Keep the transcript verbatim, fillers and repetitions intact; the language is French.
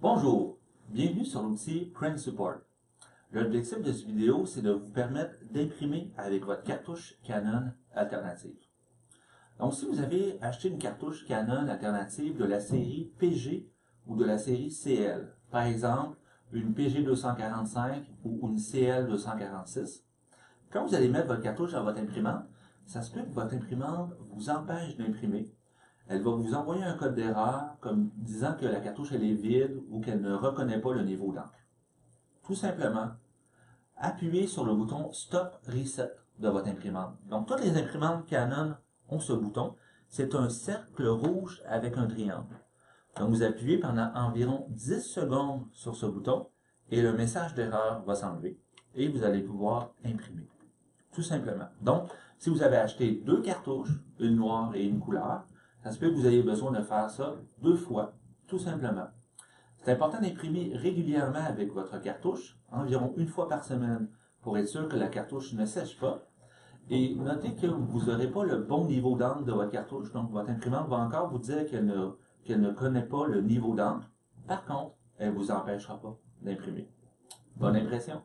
Bonjour, bienvenue sur l'outil Print Support. L'objectif de cette vidéo, c'est de vous permettre d'imprimer avec votre cartouche Canon alternative. Donc, si vous avez acheté une cartouche Canon alternative de la série P G ou de la série C L, par exemple, une P G deux cent quarante-cinq ou une C L deux cent quarante-six, quand vous allez mettre votre cartouche dans votre imprimante, ça se peut que votre imprimante vous empêche d'imprimer. Elle va vous envoyer un code d'erreur comme disant que la cartouche elle est vide ou qu'elle ne reconnaît pas le niveau d'encre. Tout simplement, appuyez sur le bouton Stop Reset de votre imprimante. Donc, toutes les imprimantes Canon ont ce bouton. C'est un cercle rouge avec un triangle. Donc, vous appuyez pendant environ dix secondes sur ce bouton et le message d'erreur va s'enlever et vous allez pouvoir imprimer. Tout simplement. Donc, si vous avez acheté deux cartouches, une noire et une couleur, ça se peut que vous ayez besoin de faire ça deux fois, tout simplement. C'est important d'imprimer régulièrement avec votre cartouche, environ une fois par semaine, pour être sûr que la cartouche ne sèche pas. Et notez que vous n'aurez pas le bon niveau d'encre de votre cartouche, donc votre imprimante va encore vous dire qu'elle ne, qu'elle ne connaît pas le niveau d'encre. Par contre, elle ne vous empêchera pas d'imprimer. Bonne impression!